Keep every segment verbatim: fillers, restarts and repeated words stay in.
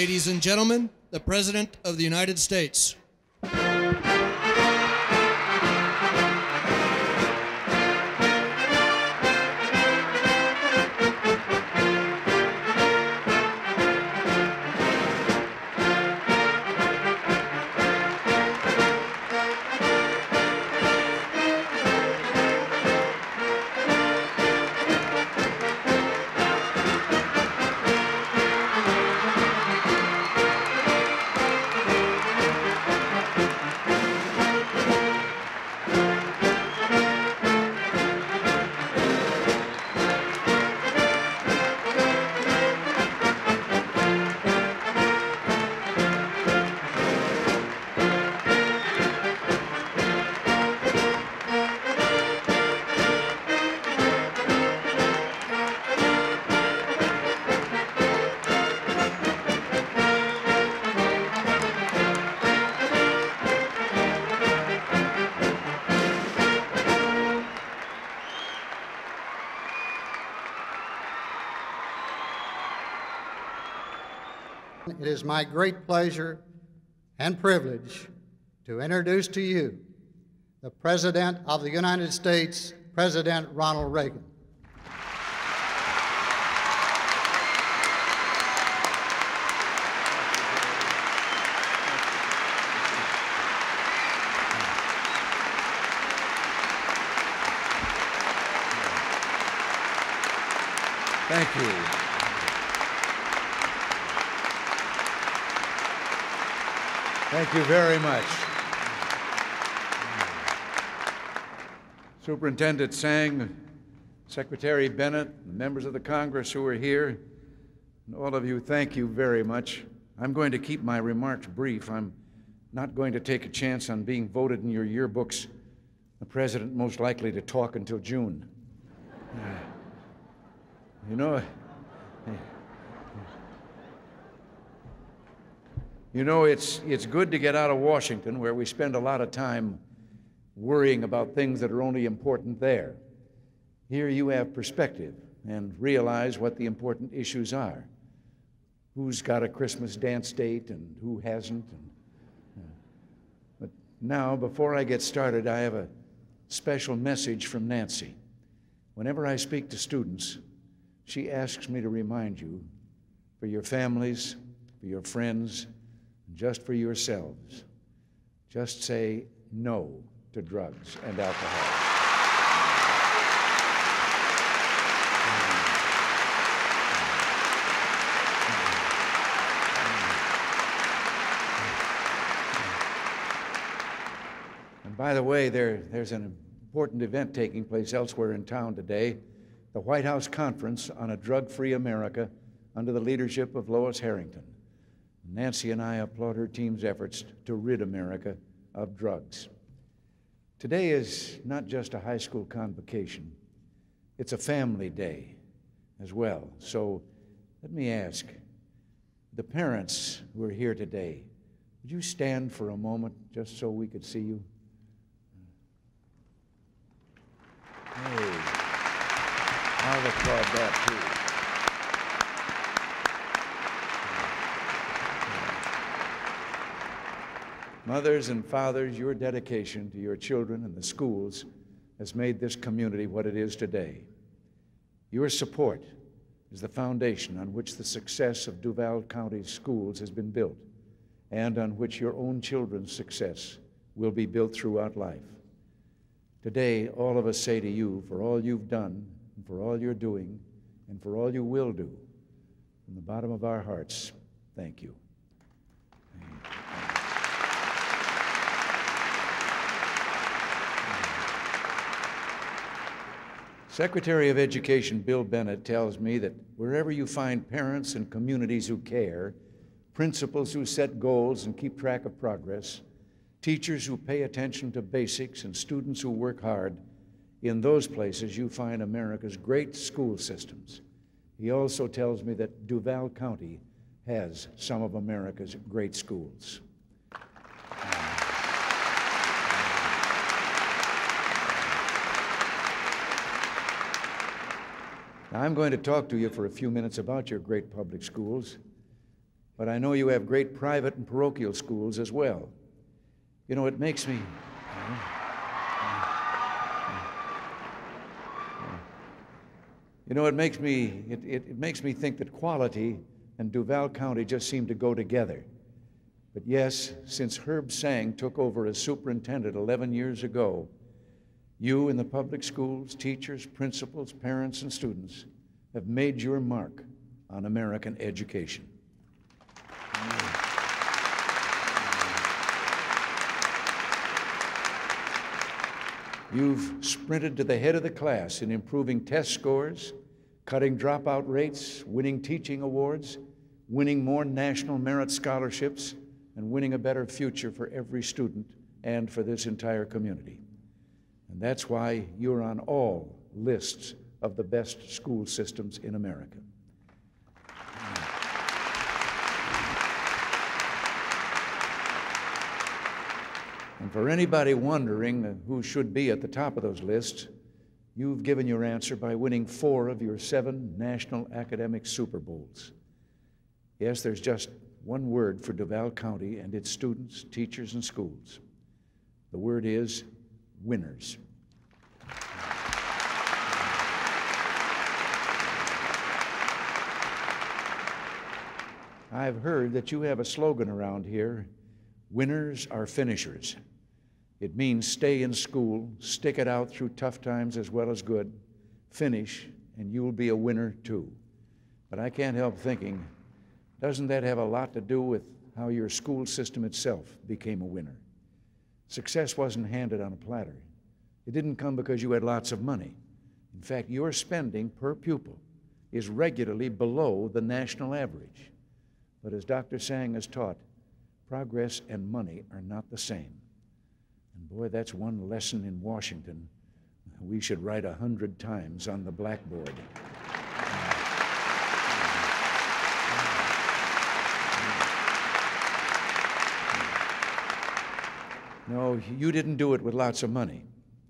ladies and gentlemen, the President of the United States. It is my great pleasure and privilege to introduce to you the President of the United States, President Ronald Reagan. Thank you. Thank you very much. Superintendent Sang, Secretary Bennett, members of the Congress who are here, and all of you, thank you very much. I'm going to keep my remarks brief. I'm not going to take a chance on being voted in your yearbooks, the president most likely to talk until June. Uh, you know, You know, it's, it's good to get out of Washington, where we spend a lot of time worrying about things that are only important there. Here you have perspective and realize what the important issues are. Who's got a Christmas dance date and who hasn't. And, uh, but now, before I get started, I have a special message from Nancy. Whenever I speak to students, she asks me to remind you, for your families, for your friends, just for yourselves, just say no to drugs and alcohol. And by the way, there, there's an important event taking place elsewhere in town today, the White House Conference on a Drug-Free America under the leadership of Lois Harrington. Nancy and I applaud her team's efforts to rid America of drugs. Today is not just a high school convocation, it's a family day as well. So let me ask, the parents who are here today, would you stand for a moment just so we could see you? Hey, I'll applaud that too. Mothers and fathers, your dedication to your children and the schools has made this community what it is today. Your support is the foundation on which the success of Duval County schools has been built, and on which your own children's success will be built throughout life. Today, all of us say to you, for all you've done, and for all you're doing, and for all you will do, from the bottom of our hearts, thank you. Secretary of Education Bill Bennett tells me that wherever you find parents and communities who care, principals who set goals and keep track of progress, teachers who pay attention to basics, and students who work hard, in those places you find America's great school systems. He also tells me that Duval County has some of America's great schools. Now, I'm going to talk to you for a few minutes about your great public schools, but I know you have great private and parochial schools as well. You know, it makes me... Uh, You know, it makes me, it, it, it makes me think that quality and Duval County just seem to go together. But yes, since Herb Sang took over as superintendent eleven years ago, you in the public schools, teachers, principals, parents, and students have made your mark on American education. You've sprinted to the head of the class in improving test scores, cutting dropout rates, winning teaching awards, winning more national merit scholarships, and winning a better future for every student and for this entire community. And that's why you're on all lists of the best school systems in America. And for anybody wondering who should be at the top of those lists, you've given your answer by winning four of your seven national academic Super Bowls. Yes, there's just one word for Duval County and its students, teachers, and schools. The word is winners. I've heard that you have a slogan around here, winners are finishers. It means stay in school, stick it out through tough times as well as good, finish, and you'll be a winner too. But I can't help thinking, doesn't that have a lot to do with how your school system itself became a winner? Success wasn't handed on a platter. It didn't come because you had lots of money. In fact, your spending per pupil is regularly below the national average. But as Doctor Sang has taught, progress and money are not the same. And boy, that's one lesson in Washington we should write a hundred times on the blackboard. No, you didn't do it with lots of money.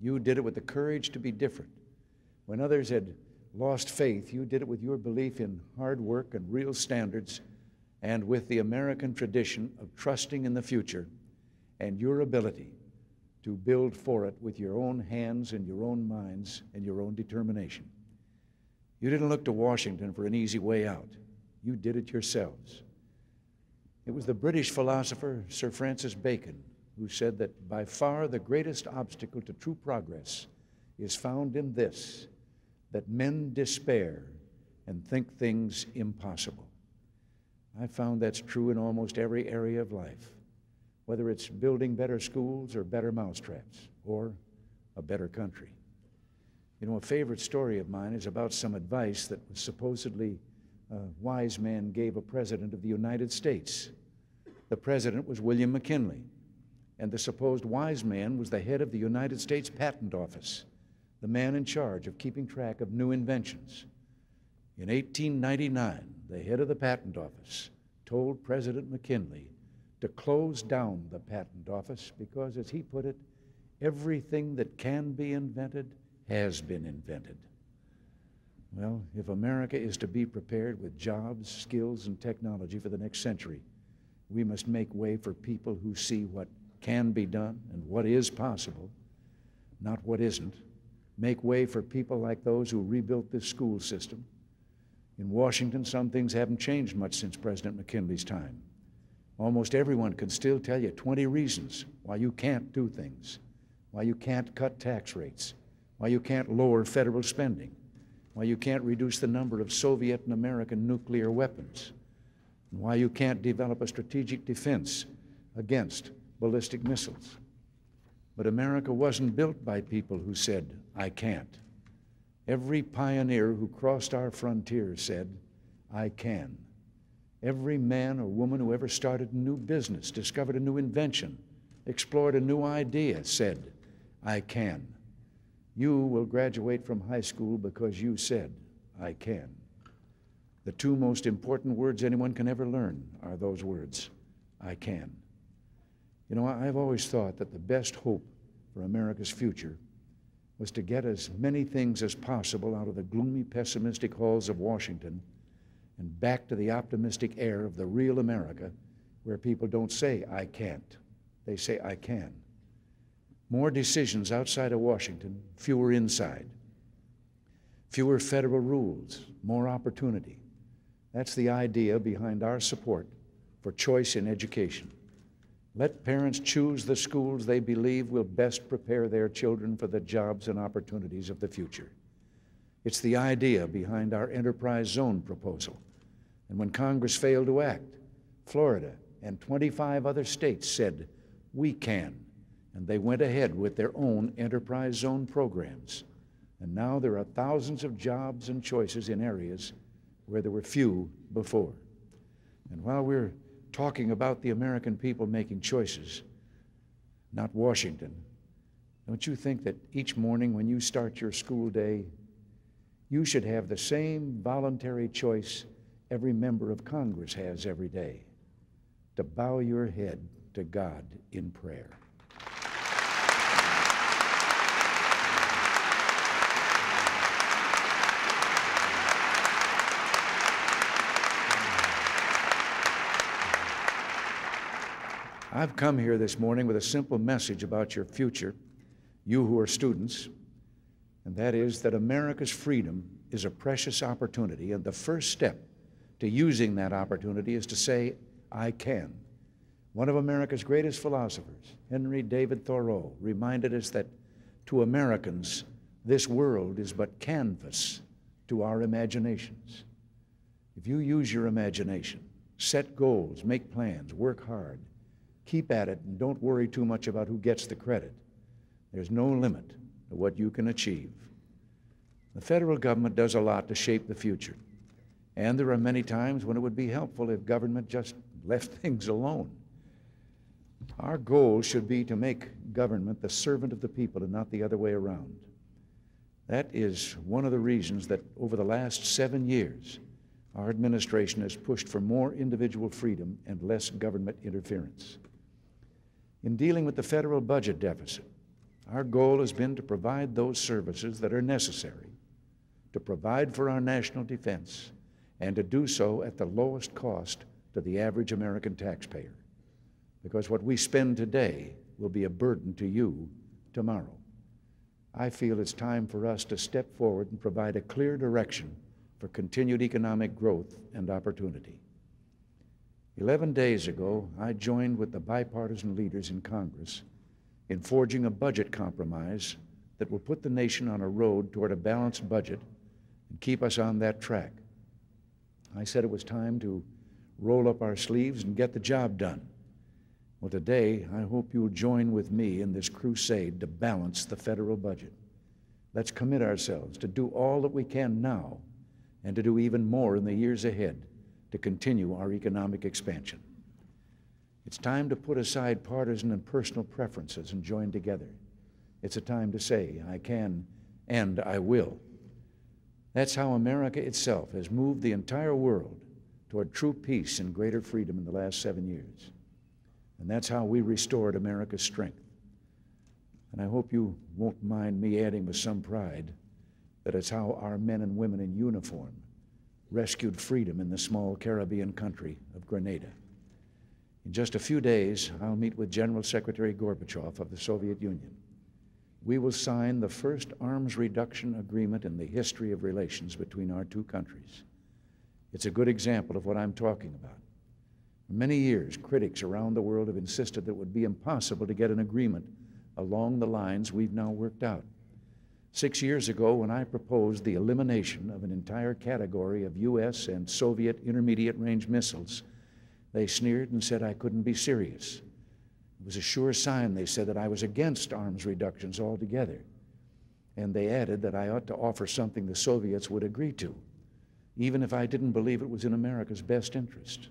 You did it with the courage to be different. When others had lost faith, you did it with your belief in hard work and real standards, and with the American tradition of trusting in the future and your ability to build for it with your own hands and your own minds and your own determination. You didn't look to Washington for an easy way out. You did it yourselves. It was the British philosopher Sir Francis Bacon who said that by far the greatest obstacle to true progress is found in this, that men despair and think things impossible. I found that's true in almost every area of life, whether it's building better schools or better mousetraps or a better country. You know, a favorite story of mine is about some advice that was supposedly a wise man gave a president of the United States. The president was William McKinley, and the supposed wise man was the head of the United States Patent Office, the man in charge of keeping track of new inventions. In eighteen ninety-nine, the head of the Patent Office told President McKinley to close down the Patent Office because, as he put it, everything that can be invented has been invented. Well, if America is to be prepared with jobs, skills, and technology for the next century, we must make way for people who see what can be done and what is possible, not what isn't. Make way for people like those who rebuilt this school system. In Washington, some things haven't changed much since President McKinley's time. Almost everyone can still tell you twenty reasons why you can't do things, why you can't cut tax rates, why you can't lower federal spending, why you can't reduce the number of Soviet and American nuclear weapons, and why you can't develop a strategic defense against ballistic missiles. But America wasn't built by people who said, "I can't." Every pioneer who crossed our frontier said, "I can." Every man or woman who ever started a new business, discovered a new invention, explored a new idea said, "I can." You will graduate from high school because you said, "I can." The two most important words anyone can ever learn are those words, "I can." You know, I've always thought that the best hope for America's future was to get as many things as possible out of the gloomy, pessimistic halls of Washington and back to the optimistic air of the real America, where people don't say, I can't. They say, I can. More decisions outside of Washington, fewer inside. Fewer federal rules, more opportunity. That's the idea behind our support for choice in education. Let parents choose the schools they believe will best prepare their children for the jobs and opportunities of the future. It's the idea behind our enterprise zone proposal. And when Congress failed to act, Florida and twenty-five other states said, we can. And they went ahead with their own enterprise zone programs. And now there are thousands of jobs and choices in areas where there were few before. And while we're talking about the American people making choices, not Washington, don't you think that each morning when you start your school day, you should have the same voluntary choice every member of Congress has every day, to bow your head to God in prayer. I've come here this morning with a simple message about your future, you who are students, and that is that America's freedom is a precious opportunity, and the first step to using that opportunity is to say, I can. One of America's greatest philosophers, Henry David Thoreau, reminded us that to Americans, this world is but canvas to our imaginations. If you use your imagination, set goals, make plans, work hard, keep at it, and don't worry too much about who gets the credit. There's no limit to what you can achieve. The federal government does a lot to shape the future, and there are many times when it would be helpful if government just left things alone. Our goal should be to make government the servant of the people and not the other way around. That is one of the reasons that over the last seven years, our administration has pushed for more individual freedom and less government interference. In dealing with the federal budget deficit, our goal has been to provide those services that are necessary, to provide for our national defense, and to do so at the lowest cost to the average American taxpayer, because what we spend today will be a burden to you tomorrow. I feel it's time for us to step forward and provide a clear direction for continued economic growth and opportunity. Eleven days ago, I joined with the bipartisan leaders in Congress in forging a budget compromise that will put the nation on a road toward a balanced budget and keep us on that track. I said it was time to roll up our sleeves and get the job done. Well, today, I hope you'll join with me in this crusade to balance the federal budget. Let's commit ourselves to do all that we can now and to do even more in the years ahead to continue our economic expansion. It's time to put aside partisan and personal preferences and join together. It's a time to say, I can and I will. That's how America itself has moved the entire world toward true peace and greater freedom in the last seven years. And that's how we restored America's strength. And I hope you won't mind me adding with some pride that it's how our men and women in uniform rescued freedom in the small Caribbean country of Grenada. In just a few days, I'll meet with General Secretary Gorbachev of the Soviet Union. We will sign the first arms reduction agreement in the history of relations between our two countries. It's a good example of what I'm talking about. For many years, critics around the world have insisted that it would be impossible to get an agreement along the lines we've now worked out. Six years ago, when I proposed the elimination of an entire category of U S and Soviet intermediate-range missiles, they sneered and said I couldn't be serious. It was a sure sign, they said, that I was against arms reductions altogether. And they added that I ought to offer something the Soviets would agree to, even if I didn't believe it was in America's best interest.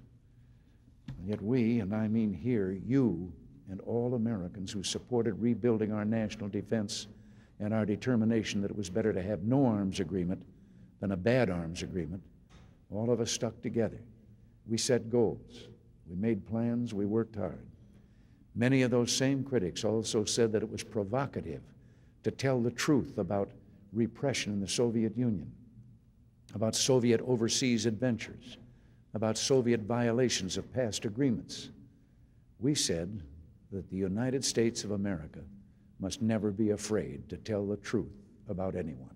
And yet we, and I mean here, you and all Americans who supported rebuilding our national defense and our determination that it was better to have no arms agreement than a bad arms agreement, all of us stuck together. We set goals, we made plans, we worked hard. Many of those same critics also said that it was provocative to tell the truth about repression in the Soviet Union. about Soviet overseas adventures, about Soviet violations of past agreements. We said that the United States of America must never be afraid to tell the truth about anyone.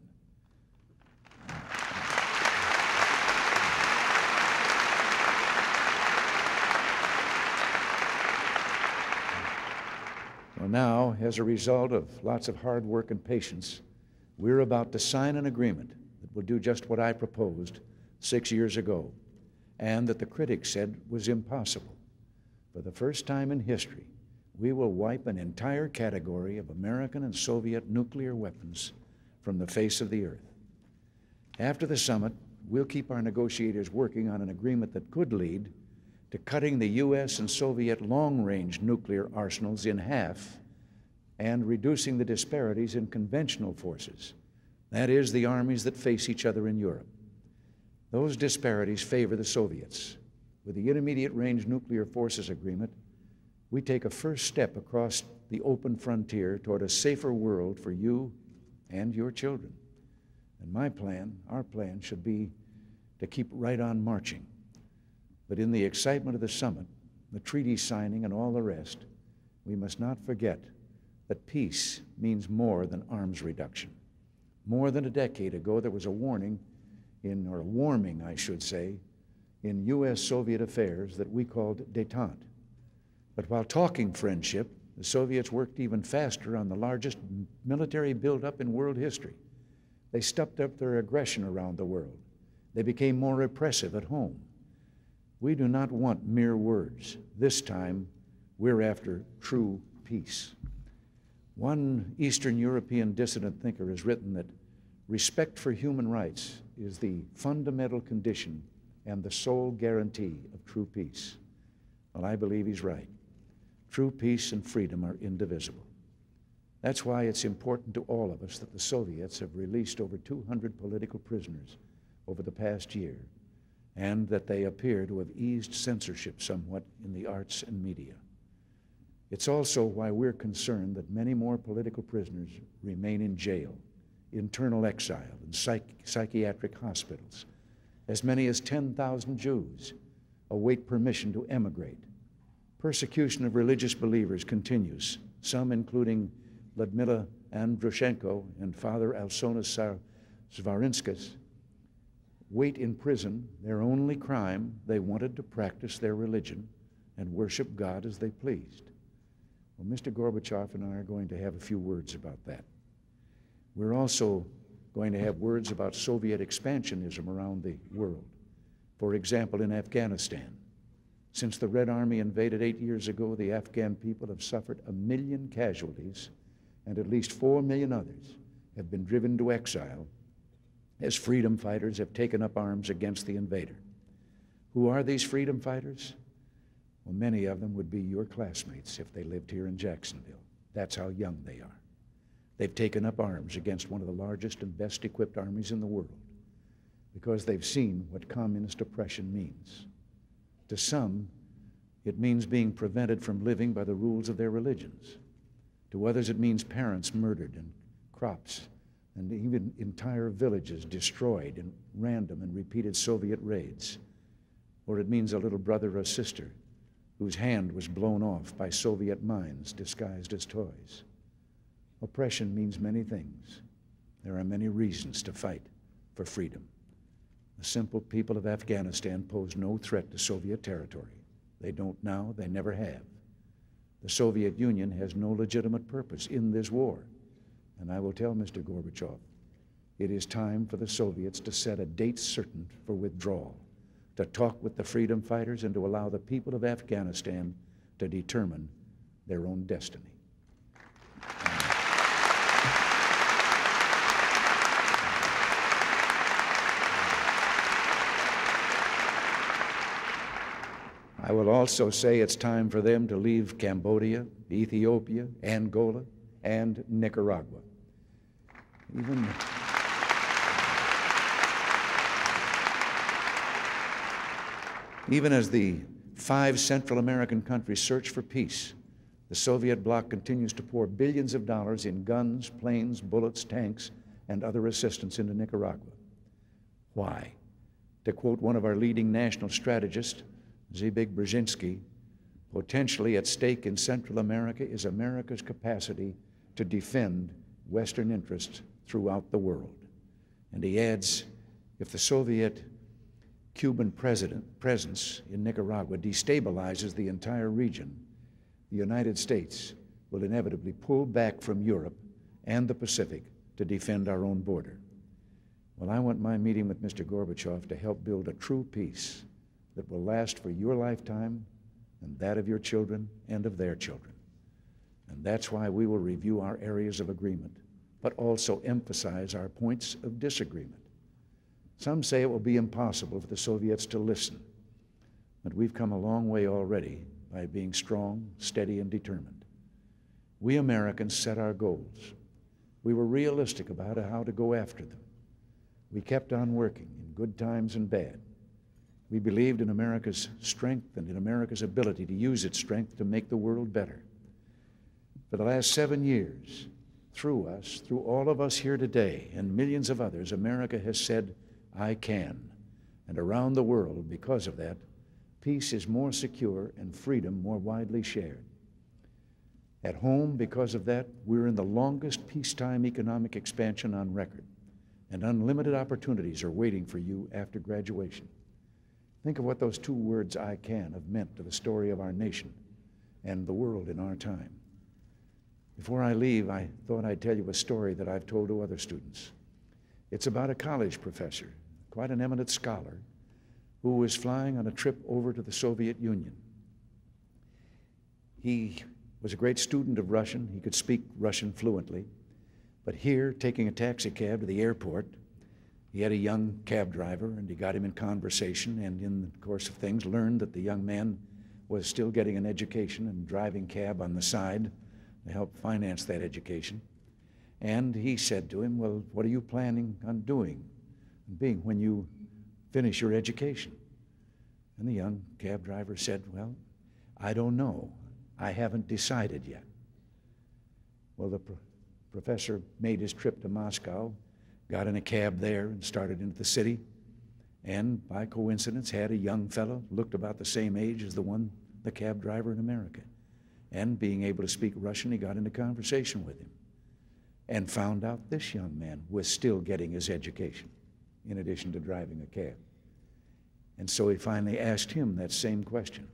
So now, as a result of lots of hard work and patience, we're about to sign an agreement that will do just what I proposed six years ago, and that the critics said was impossible. For the first time in history, we will wipe an entire category of American and Soviet nuclear weapons from the face of the earth. After the summit, we'll keep our negotiators working on an agreement that could lead to cutting the U S and Soviet long-range nuclear arsenals in half and reducing the disparities in conventional forces, that is, the armies that face each other in Europe. Those disparities favor the Soviets. With the Intermediate-Range Nuclear Forces Agreement, we take a first step across the open frontier toward a safer world for you and your children. And my plan, our plan, should be to keep right on marching. But in the excitement of the summit, the treaty signing, and all the rest, we must not forget that peace means more than arms reduction. More than a decade ago, there was a warning in, or warming, I should say, in U S-Soviet affairs that we called détente. But while talking friendship, the Soviets worked even faster on the largest military buildup in world history. They stepped up their aggression around the world. They became more repressive at home. We do not want mere words. This time, we're after true peace. One Eastern European dissident thinker has written that respect for human rights is the fundamental condition and the sole guarantee of true peace. Well, I believe he's right. True peace and freedom are indivisible. That's why it's important to all of us that the Soviets have released over two hundred political prisoners over the past year, and that they appear to have eased censorship somewhat in the arts and media. It's also why we're concerned that many more political prisoners remain in jail, internal exile, and psych psychiatric hospitals. As many as ten thousand Jews await permission to emigrate. Persecution of religious believers continues, some including Ludmila Androshenko and Father Alsonas Svarinskis wait in prison, their only crime, they wanted to practice their religion and worship God as they pleased. Well, Mister Gorbachev and I are going to have a few words about that. We're also going to have words about Soviet expansionism around the world. For example, in Afghanistan. Since the Red Army invaded eight years ago, the Afghan people have suffered a million casualties, and at least four million others have been driven to exile as freedom fighters have taken up arms against the invader. Who are these freedom fighters? Well, many of them would be your classmates if they lived here in Jacksonville. That's how young they are. They've taken up arms against one of the largest and best equipped armies in the world because they've seen what communist oppression means. To some, it means being prevented from living by the rules of their religions. To others, it means parents murdered and crops and even entire villages destroyed in random and repeated Soviet raids. Or it means a little brother or sister whose hand was blown off by Soviet mines disguised as toys. Oppression means many things. There are many reasons to fight for freedom. The simple people of Afghanistan pose no threat to Soviet territory. They don't now, they never have. The Soviet Union has no legitimate purpose in this war. And I will tell Mister Gorbachev, it is time for the Soviets to set a date certain for withdrawal, to talk with the freedom fighters and to allow the people of Afghanistan to determine their own destiny. I will also say it's time for them to leave Cambodia, Ethiopia, Angola, and Nicaragua. Even Even as the five Central American countries search for peace, the Soviet bloc continues to pour billions of dollars in guns, planes, bullets, tanks, and other assistance into Nicaragua. Why? To quote one of our leading national strategists, Zbigniew Brzezinski, potentially at stake in Central America is America's capacity to defend Western interests throughout the world. And he adds, if the Soviet Cuban president presence in Nicaragua destabilizes the entire region, the United States will inevitably pull back from Europe and the Pacific to defend our own border. Well, I want my meeting with Mister Gorbachev to help build a true peace that will last for your lifetime and that of your children and of their children. And that's why we will review our areas of agreement, but also emphasize our points of disagreement. Some say it will be impossible for the Soviets to listen, but we've come a long way already by being strong, steady, and determined. We Americans set our goals. We were realistic about how to go after them. We kept on working in good times and bad. We believed in America's strength and in America's ability to use its strength to make the world better. For the last seven years, through us, through all of us here today, and millions of others, America has said, I can. And around the world, because of that, peace is more secure and freedom more widely shared. At home, because of that, we're in the longest peacetime economic expansion on record, and unlimited opportunities are waiting for you after graduation. Think of what those two words, I can, have meant to the story of our nation and the world in our time. Before I leave, I thought I'd tell you a story that I've told to other students. It's about a college professor, quite an eminent scholar, who was flying on a trip over to the Soviet Union. He was a great student of Russian. He could speak Russian fluently. But here, taking a taxi cab to the airport, he had a young cab driver, and he got him in conversation, and in the course of things learned that the young man was still getting an education and driving cab on the side to help finance that education. And he said to him, well, what are you planning on doing and being when you finish your education? And the young cab driver said, well, I don't know. I haven't decided yet. Well, the pro professor made his trip to Moscow, got in a cab there and started into the city, and by coincidence had a young fellow looked about the same age as the one, the cab driver in America. And being able to speak Russian, he got into conversation with him and found out this young man was still getting his education in addition to driving a cab. And so he finally asked him that same question.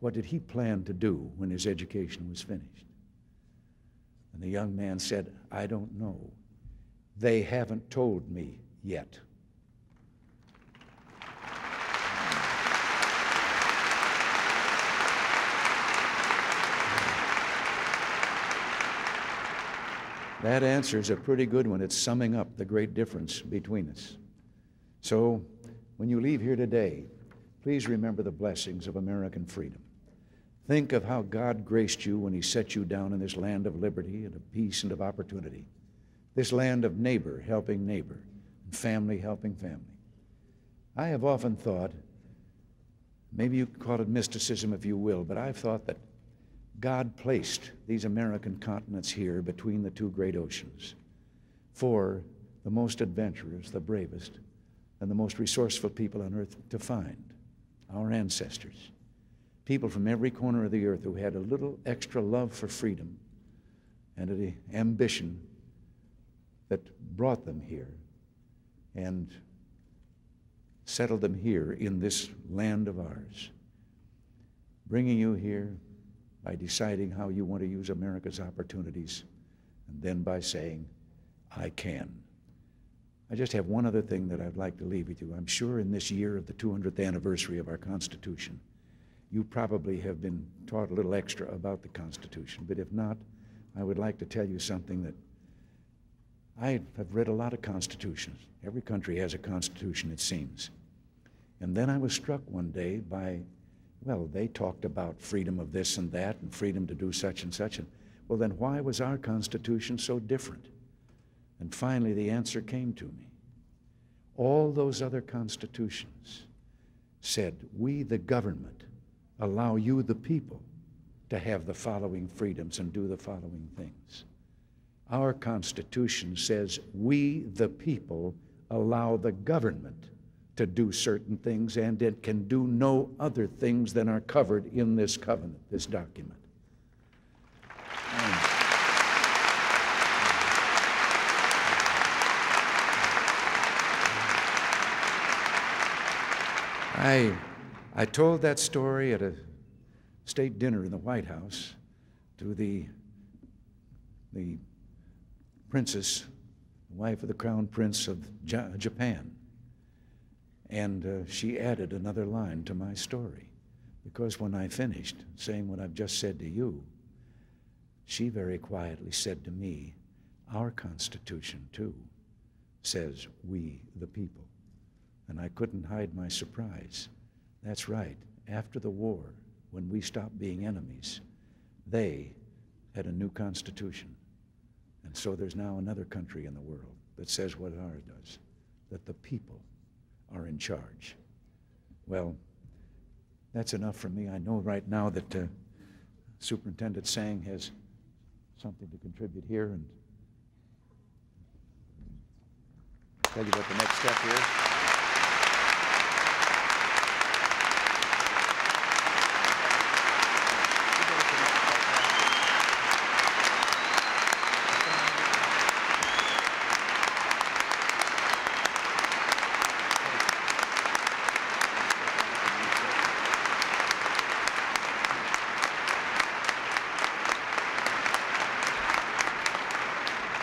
What did he plan to do when his education was finished? And the young man said, I don't know. They haven't told me yet. That answer's a pretty good one. It's summing up the great difference between us. So, when you leave here today, please remember the blessings of American freedom. Think of how God graced you when He set you down in this land of liberty and of peace and of opportunity, this land of neighbor helping neighbor, and family helping family. I have often thought, maybe you could call it mysticism if you will, but I've thought that God placed these American continents here between the two great oceans for the most adventurous, the bravest, and the most resourceful people on earth to find, our ancestors. People from every corner of the earth who had a little extra love for freedom and an ambition that brought them here and settled them here in this land of ours. Bringing you here, by deciding how you want to use America's opportunities, and then by saying, I can. I just have one other thing that I'd like to leave with you. I'm sure in this year of the two hundredth anniversary of our Constitution, you probably have been taught a little extra about the Constitution, but if not, I would like to tell you something that I have read a lot of constitutions. Every country has a constitution, it seems. And then I was struck one day by, well, they talked about freedom of this and that and freedom to do such and such. And, well, then why was our Constitution so different? And finally, the answer came to me. All those other constitutions said, we, the government, allow you, the people, to have the following freedoms and do the following things. Our Constitution says, we, the people, allow the government to do certain things, and it can do no other things than are covered in this covenant, this document. I, I told that story at a state dinner in the White House to the, the princess, the wife of the Crown Prince of Ja- Japan. And uh, she added another line to my story, because when I finished saying what I've just said to you, she very quietly said to me, "Our Constitution, too, says we, the people." And I couldn't hide my surprise. That's right. After the war, when we stopped being enemies, they had a new Constitution. And so there's now another country in the world that says what ours does, that the people are in charge. Well, that's enough for me. I know right now that uh, Superintendent Sang has something to contribute here, and I'll tell you what the next step is.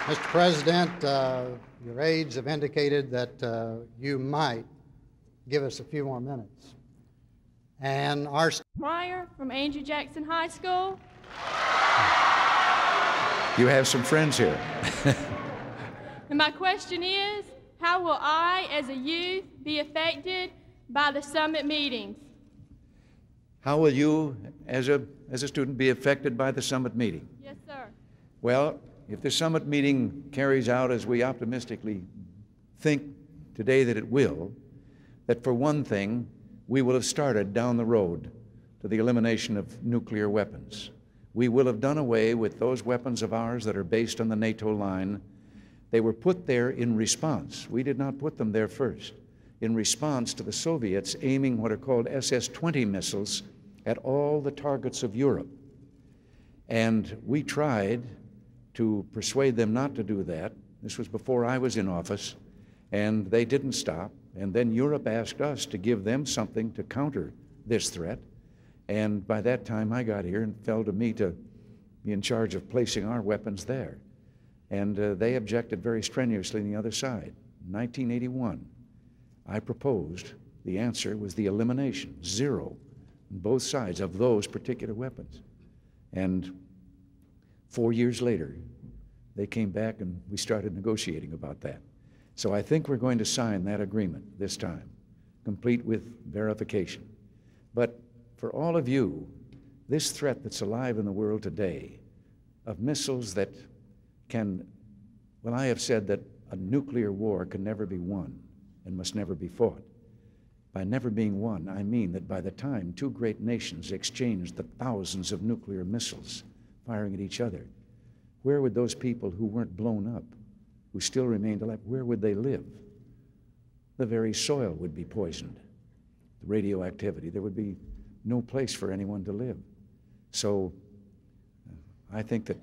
Mister President, uh, your aides have indicated that uh, you might give us a few more minutes. And our Meyer from Andrew Jackson High School. You have some friends here. And my question is, how will I, as a youth, be affected by the summit meetings? How will you, as a, as a student, be affected by the summit meeting? Yes, sir. Well, if the summit meeting carries out, as we optimistically think today that it will, that for one thing, we will have started down the road to the elimination of nuclear weapons. We will have done away with those weapons of ours that are based on the NATO line. They were put there in response. We did not put them there first. In response to the Soviets aiming what are called S S twenty missiles at all the targets of Europe. And we tried to persuade them not to do that. This was before I was in office, and they didn't stop. And then Europe asked us to give them something to counter this threat. And by that time I got here, and fell to me to be in charge of placing our weapons there. And uh, they objected very strenuously on the other side. In nineteen eighty-one, I proposed the answer was the elimination, zero, on both sides of those particular weapons. And four years later, they came back and we started negotiating about that. So I think we're going to sign that agreement this time, complete with verification. But for all of you, this threat that's alive in the world today of missiles that can, well, I have said that a nuclear war can never be won and must never be fought. By never being won, I mean that by the time two great nations exchanged the thousands of nuclear missiles firing at each other, where would those people who weren't blown up, who still remained alive, where would they live? The very soil would be poisoned. The radioactivity, there would be no place for anyone to live. So uh, I think that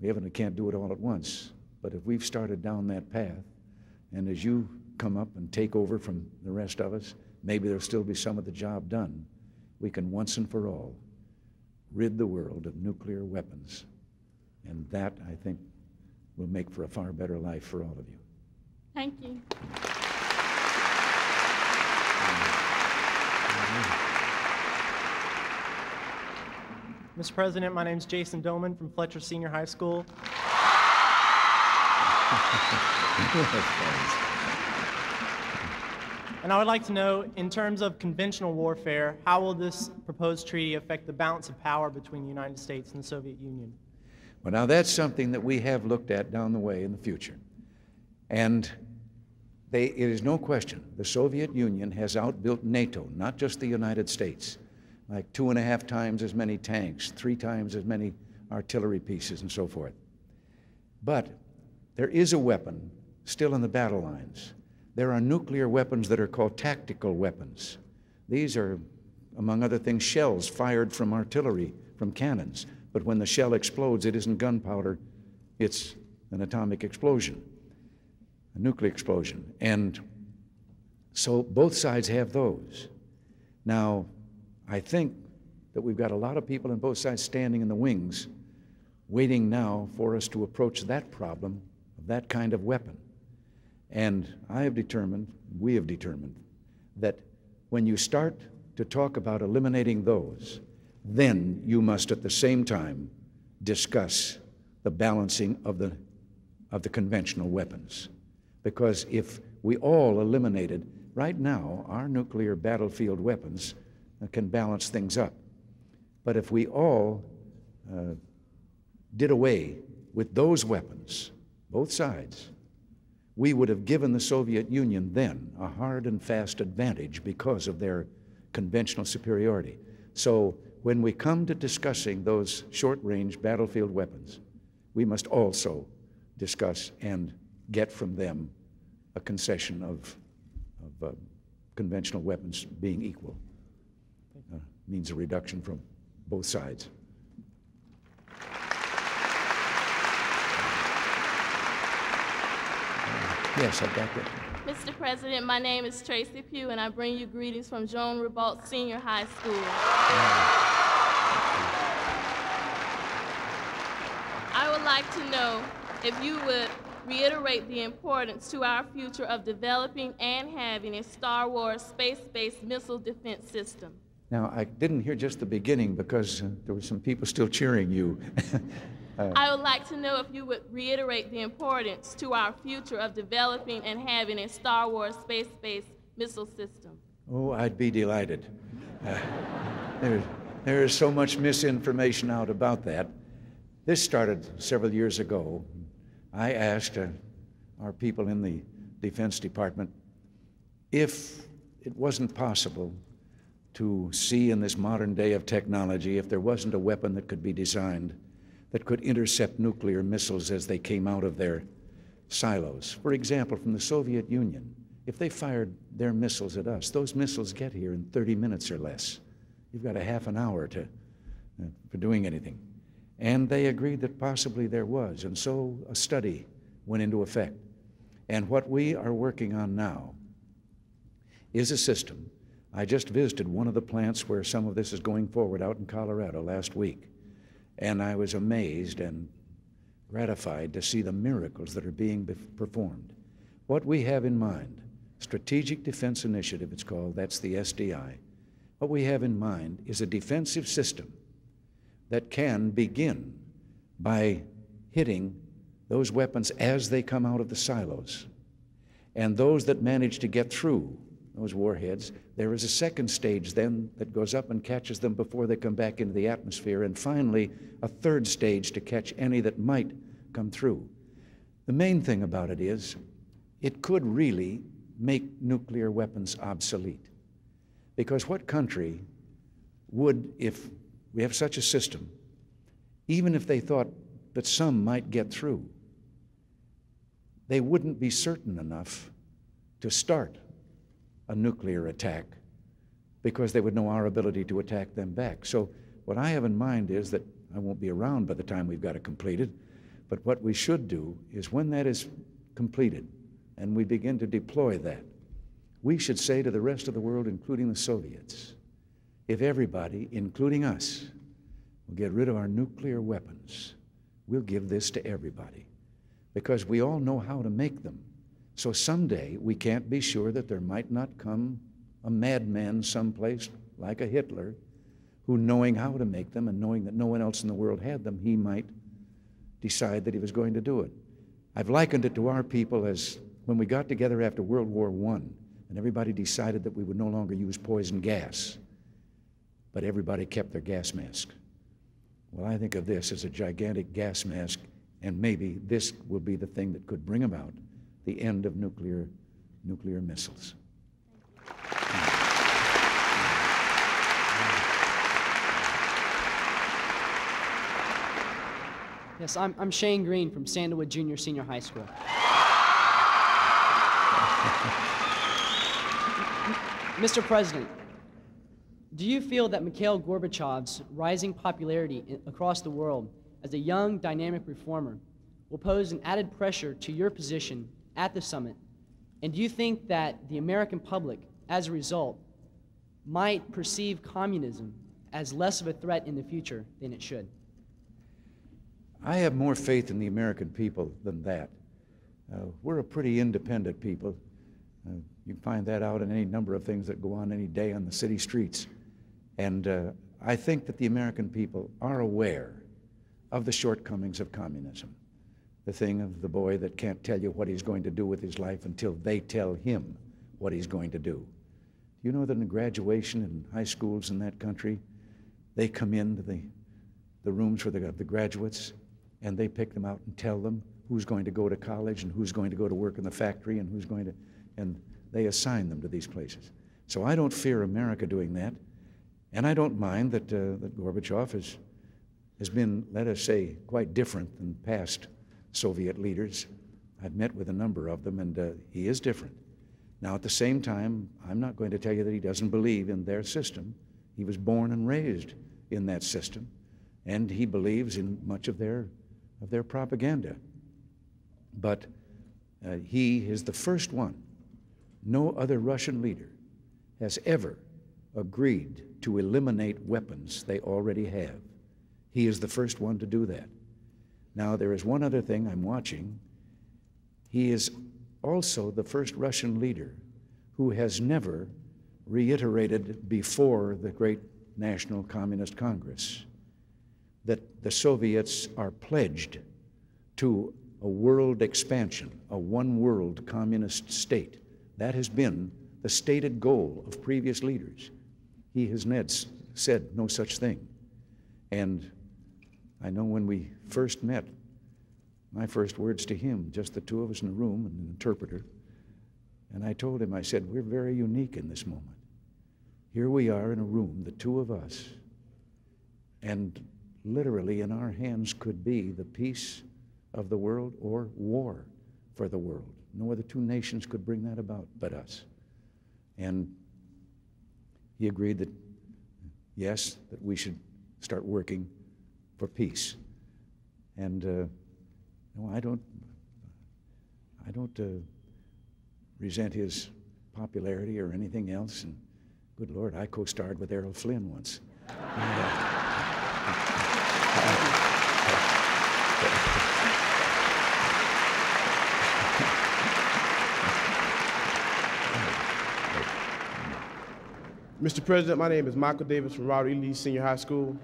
we evidently can't do it all at once, but if we've started down that path, and as you come up and take over from the rest of us, maybe there'll still be some of the job done. We can once and for all rid the world of nuclear weapons. And that, I think, will make for a far better life for all of you. Thank you. Mister President, my name is Jason Doman from Fletcher Senior High School. And I would like to know, in terms of conventional warfare, how will this proposed treaty affect the balance of power between the United States and the Soviet Union? Well, now that's something that we have looked at down the way in the future. And they, it is no question, the Soviet Union has outbuilt NATO, not just the United States, like two and a half times as many tanks, three times as many artillery pieces, and so forth. But there is a weapon still in the battle lines There are nuclear weapons that are called tactical weapons. These are, among other things, shells fired from artillery, from cannons. But when the shell explodes, it isn't gunpowder, it's an atomic explosion, a nuclear explosion. And so both sides have those. Now, I think that we've got a lot of people on both sides standing in the wings, waiting now for us to approach that problem of that kind of weapon. And I have determined, we have determined, that when you start to talk about eliminating those, then you must at the same time discuss the balancing of the, of the conventional weapons. Because if we all eliminated, right now, our nuclear battlefield weapons can balance things up. But if we all uh, did away with those weapons, both sides, we would have given the Soviet Union then a hard and fast advantage because of their conventional superiority. So when we come to discussing those short-range battlefield weapons, we must also discuss and get from them a concession of, of uh, conventional weapons being equal. Uh, means a reduction from both sides. Yes, I got that. Mister President, my name is Tracy Pugh, and I bring you greetings from Joan Ribault Senior High School. I would like to know if you would reiterate the importance to our future of developing and having a Star Wars space-based missile defense system. Now, I didn't hear just the beginning because uh, there were some people still cheering you. Uh, I would like to know if you would reiterate the importance to our future of developing and having a Star Wars space-based missile system. Oh, I'd be delighted. Uh, there, there is so much misinformation out about that. This started several years ago. I asked uh, our people in the Defense Department if it wasn't possible to see in this modern day of technology if there wasn't a weapon that could be designed that could intercept nuclear missiles as they came out of their silos. For example, from the Soviet Union, if they fired their missiles at us, those missiles get here in thirty minutes or less. You've got a half an hour to, uh, for doing anything. And they agreed that possibly there was, and so a study went into effect. And what we are working on now is a system. I just visited one of the plants where some of this is going forward out in Colorado last week. And I was amazed and gratified to see the miracles that are being performed. What we have in mind, Strategic Defense Initiative, it's called, that's the S D I. What we have in mind is a defensive system that can begin by hitting those weapons as they come out of the silos. And those that manage to get through those warheads, there is a second stage then that goes up and catches them before they come back into the atmosphere, and finally a third stage to catch any that might come through. The main thing about it is it could really make nuclear weapons obsolete. Because what country would, if we have such a system, even if they thought that some might get through, they wouldn't be certain enough to start a nuclear attack because they would know our ability to attack them back. So what I have in mind is that I won't be around by the time we've got it completed, but what we should do is when that is completed and we begin to deploy that, we should say to the rest of the world, including the Soviets, if everybody, including us, will get rid of our nuclear weapons, we'll give this to everybody because we all know how to make them. So someday we can't be sure that there might not come a madman someplace like a Hitler who, knowing how to make them and knowing that no one else in the world had them, he might decide that he was going to do it. I've likened it to our people as when we got together after World War One and everybody decided that we would no longer use poison gas, but everybody kept their gas mask. Well, I think of this as a gigantic gas mask, and maybe this will be the thing that could bring about the end of nuclear, nuclear missiles. Yes, I'm, I'm Shane Green from Sandalwood Junior Senior High School. Mister President, do you feel that Mikhail Gorbachev's rising popularity across the world as a young, dynamic reformer will pose an added pressure to your position at the summit? And do you think that the American public, as a result, might perceive communism as less of a threat in the future than it should? I have more faith in the American people than that. Uh, we're a pretty independent people. Uh, you can find that out in any number of things that go on any day on the city streets. And uh, I think that the American people are aware of the shortcomings of communism. The thing of the boy that can't tell you what he's going to do with his life until they tell him what he's going to do. You know that in graduation in high schools in that country, they come into the, the rooms for the, the graduates, and they pick them out and tell them who's going to go to college and who's going to go to work in the factory and who's going to, and they assign them to these places. So I don't fear America doing that, and I don't mind that, uh, that Gorbachev has, has been, let us say, quite different than past Soviet leaders. I've met with a number of them, and uh, he is different. Now, at the same time, I'm not going to tell you that he doesn't believe in their system. He was born and raised in that system, and he believes in much of their, of their propaganda. But uh, he is the first one. No other Russian leader has ever agreed to eliminate weapons they already have. He is the first one to do that. Now, there is one other thing I'm watching. He is also the first Russian leader who has never reiterated before the great National Communist Congress that the Soviets are pledged to a world expansion, a one-world communist state. That has been the stated goal of previous leaders. He has said no such thing. And I know when we first met, my first words to him, just the two of us in the room and an interpreter, and I told him, I said, we're very unique in this moment. Here we are in a room, the two of us, and literally in our hands could be the peace of the world or war for the world. No other two nations could bring that about but us. And he agreed that, yes, that we should start working for peace. And uh, no, I don't, I don't uh, resent his popularity or anything else. And good Lord, I co-starred with Errol Flynn once. Mister President, my name is Michael Davis from Robert E. Lee Senior High School.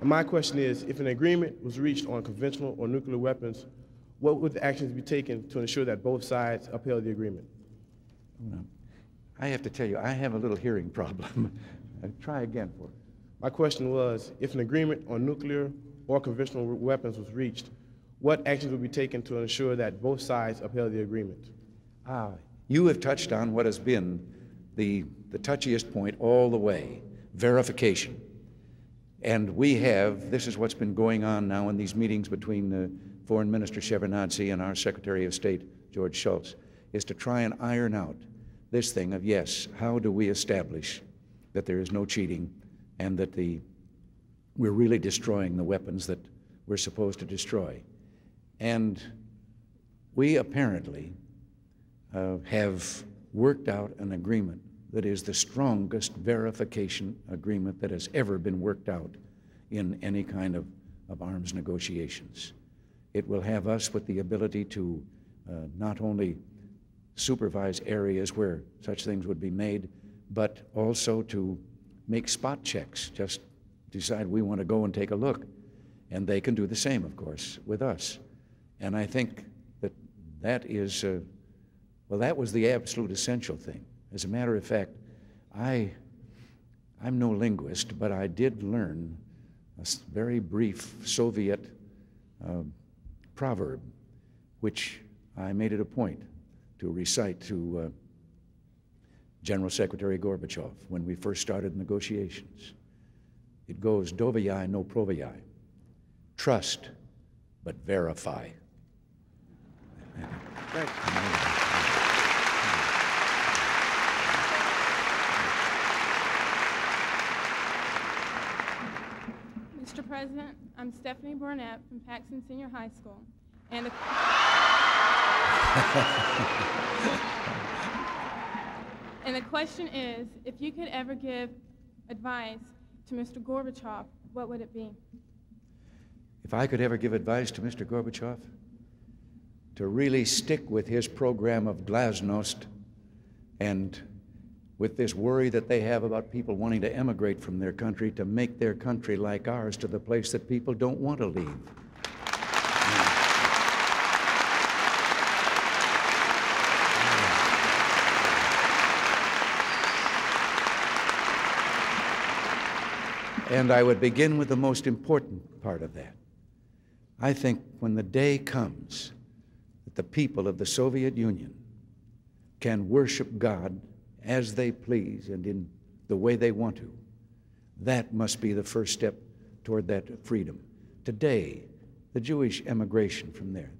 And my question is, if an agreement was reached on conventional or nuclear weapons, what would the actions be taken to ensure that both sides upheld the agreement? I have to tell you, I have a little hearing problem. Try again for me. My question was, if an agreement on nuclear or conventional weapons was reached, what actions would be taken to ensure that both sides upheld the agreement? Ah, you have touched on what has been the, the touchiest point all the way, verification. And we have, this is what's been going on now in these meetings between uh, Foreign Minister Shevardnadze and our Secretary of State, George Shultz, is to try and iron out this thing of, yes, how do we establish that there is no cheating and that the, we're really destroying the weapons that we're supposed to destroy. And we apparently uh, have worked out an agreement that is the strongest verification agreement that has ever been worked out in any kind of, of arms negotiations. It will have us with the ability to uh, not only supervise areas where such things would be made, but also to make spot checks, just decide we want to go and take a look. And they can do the same, of course, with us. And I think that that is, uh, well, that was the absolute essential thing. As a matter of fact, I, I'm no linguist, but I did learn a very brief Soviet uh, proverb, which I made it a point to recite to uh, General Secretary Gorbachev when we first started negotiations. It goes, "Dovyai no provyai," trust, but verify. Thank you. Mister President, I'm Stephanie Burnett from Paxton Senior High School. And the and the question is, if you could ever give advice to Mister Gorbachev, what would it be? If I could ever give advice to Mister Gorbachev, to really stick with his program of glasnost and with this worry that they have about people wanting to emigrate from their country, to make their country like ours to the place that people don't want to leave. And I would begin with the most important part of that. I think when the day comes that the people of the Soviet Union can worship God as they please and in the way they want to, that must be the first step toward that freedom. Today, the Jewish emigration from there,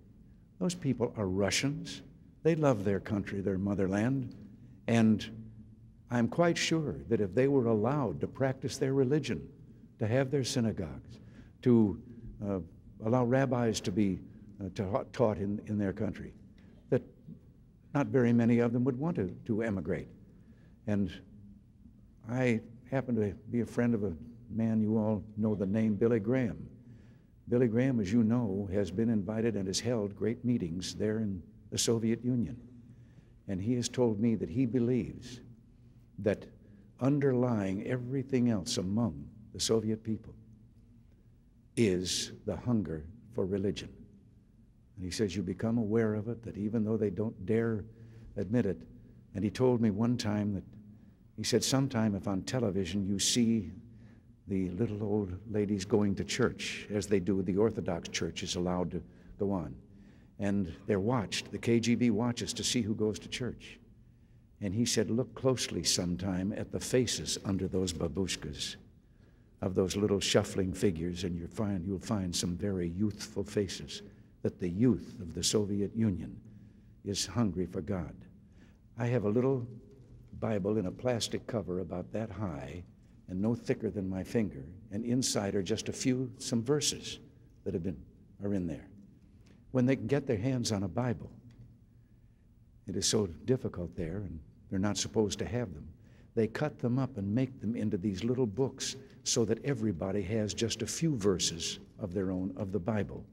those people are Russians. They love their country, their motherland, and I'm quite sure that if they were allowed to practice their religion, to have their synagogues, to uh, allow rabbis to be uh, to, taught in, in their country, that not very many of them would want to, to emigrate. And I happen to be a friend of a man you all know the name, Billy Graham. Billy Graham, as you know, has been invited and has held great meetings there in the Soviet Union. And he has told me that he believes that underlying everything else among the Soviet people is the hunger for religion. And he says you become aware of it, that even though they don't dare admit it. And he told me one time that, he said, sometime if on television you see the little old ladies going to church, as they do, the Orthodox Church is allowed to go on. And they're watched, the K G B watches to see who goes to church. And he said, look closely sometime at the faces under those babushkas of those little shuffling figures, and you'll find, you'll find some very youthful faces, that the youth of the Soviet Union is hungry for God. I have a little Bible in a plastic cover about that high and no thicker than my finger, and inside are just a few, some verses that have been, are in there. When they can get their hands on a Bible, it is so difficult there, and they're not supposed to have them. They cut them up and make them into these little books so that everybody has just a few verses of their own of the Bible.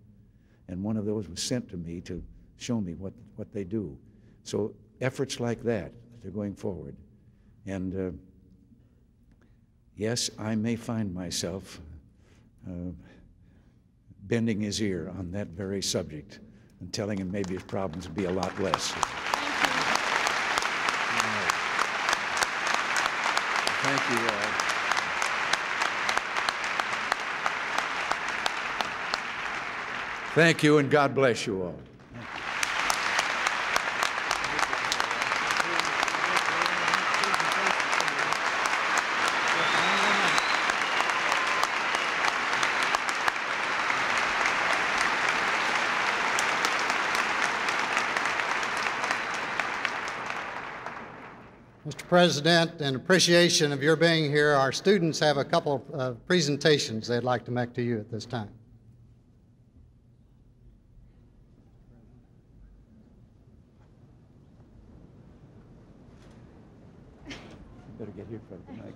And one of those was sent to me to show me what, what they do. So efforts like that, they're going forward. And uh, yes, I may find myself uh, bending his ear on that very subject and telling him maybe his problems would be a lot less. Thank you all. Thank you, and God bless you all. Mister President, in appreciation of your being here, our students have a couple of presentations they'd like to make to you at this time. You better get here for the mic.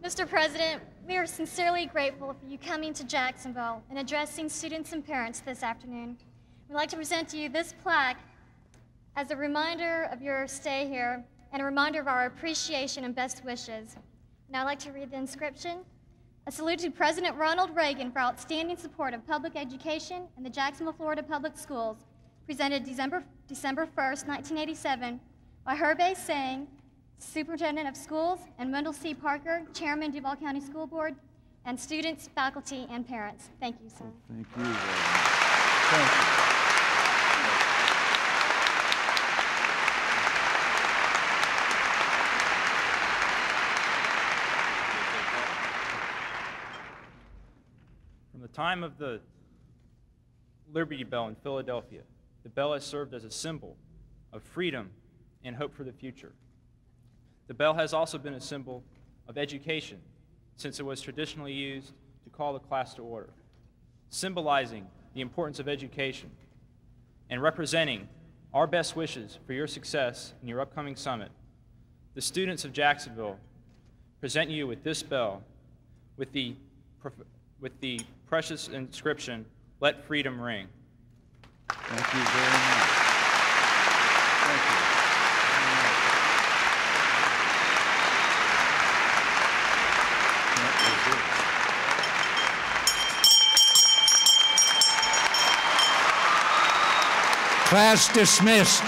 Mister President, we are sincerely grateful for you coming to Jacksonville and addressing students and parents this afternoon. We'd like to present to you this plaque as a reminder of your stay here and a reminder of our appreciation and best wishes. Now I'd like to read the inscription. A salute to President Ronald Reagan for outstanding support of public education in the Jacksonville, Florida Public Schools, presented December, December first, nineteen eighty-seven, by Herbe Sang, Superintendent of Schools, and Wendell C. Parker, Chairman, Duval County School Board, and students, faculty, and parents. Thank you, sir. Thank you. Thank you. Time of the Liberty Bell in Philadelphia. The bell has served as a symbol of freedom and hope for the future. The bell has also been a symbol of education, since it was traditionally used to call the class to order, symbolizing the importance of education and representing our best wishes for your success in your upcoming summit. The students of Jacksonville present you with this bell with the, with the precious inscription, "Let Freedom Ring." Thank you very much. Class dismissed.